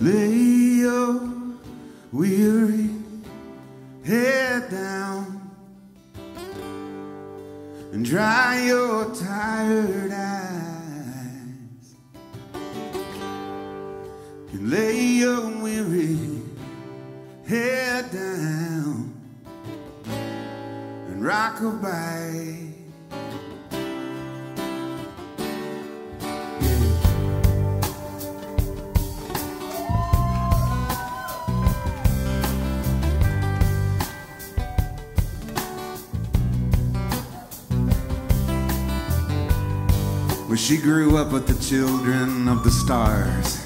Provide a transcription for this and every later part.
Lay your weary head down and dry your tired eyes, and lay your weary head down and rock a bite. Well, she grew up with the children of the stars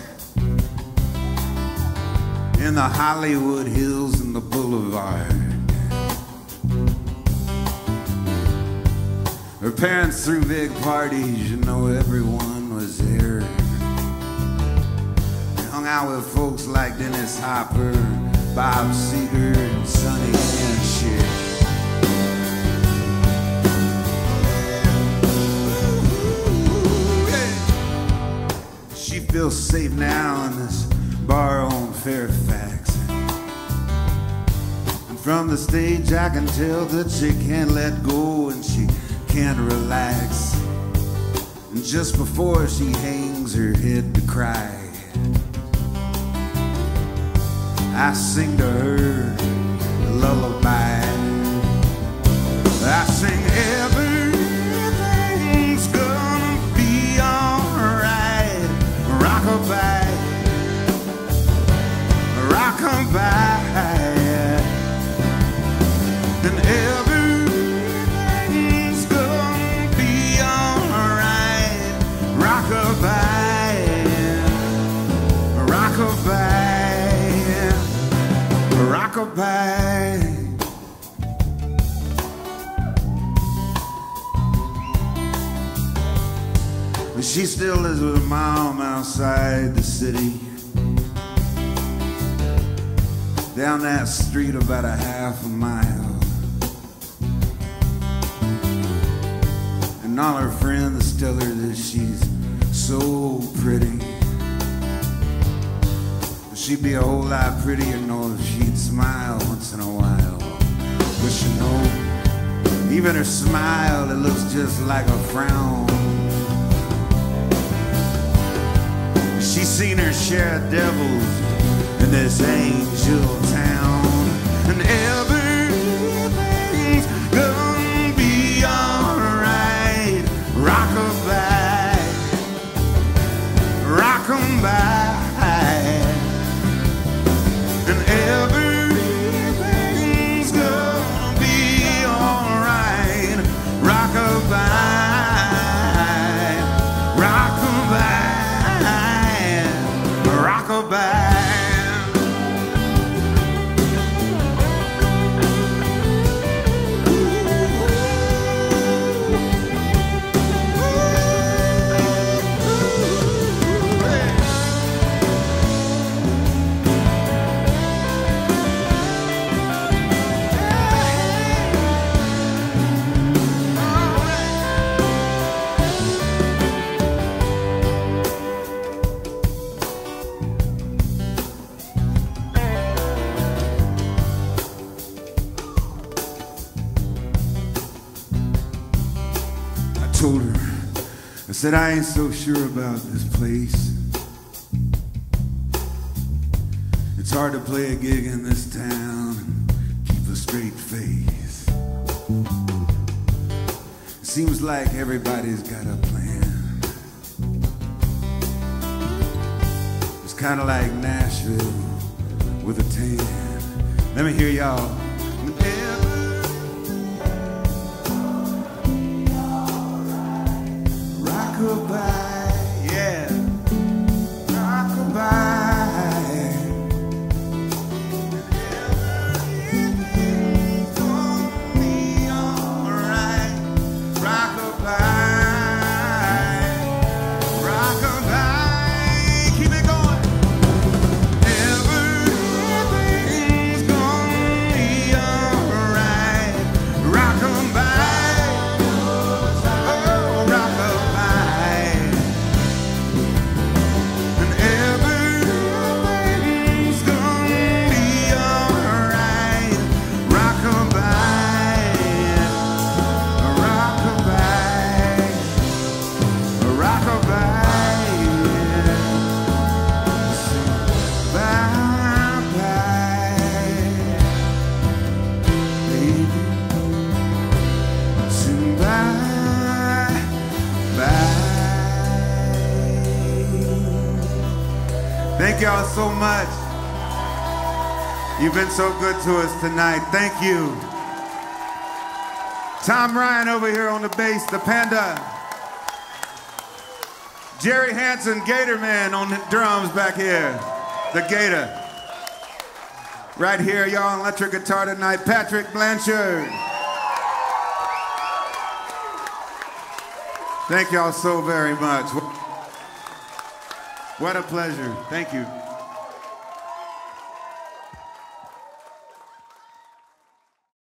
in the Hollywood Hills and the Boulevard. Her parents threw big parties, you know, everyone was there. They hung out with folks like Dennis Hopper, Bob Seger, and Sonny and Cher. Feels safe now in this bar on Fairfax, and from the stage I can tell that she can't let go and she can't relax. And just before she hangs her head to cry, I sing to her a lullaby. I sing everything's gonna be alright. Rock-a-bye, and everything's gonna be alright. Rock-a-bye, rock-a-bye, rock-a-bye. She still lives with her mom outside the city, down that street about a half a mile. And all her friends tell her that she's so pretty, but she'd be a whole lot prettier, know, if she'd smile once in a while. But you know, even her smile, it looks just like a frown. She's seen her share of devils in this angel town, and everything's gonna be alright. Rock-a-bye, rock-a-bye, and everything's gonna be alright. Rock-a-bye, rock-a-bye. I said, I ain't so sure about this place. It's hard to play a gig in this town and keep a straight face. It seems like everybody's got a plan. It's kind of like Nashville with a tan. Let me hear y'all. Rock-a-bye, yeah, rock-a-bye, everything's gonna be alright. Rock-a-bye, rock-a-bye, keep it going. Everything's gonna be alright. Rock-a-bye. Oh, rock-a-bye. Thank y'all so much. You've been so good to us tonight. Thank you. Tom Ryan over here on the bass, the Panda. Jerry Hansen, Gator Man on the drums back here, the Gator. Right here, y'all on electric guitar tonight, Patrick Blanchard. Thank y'all so very much. What a pleasure. Thank you.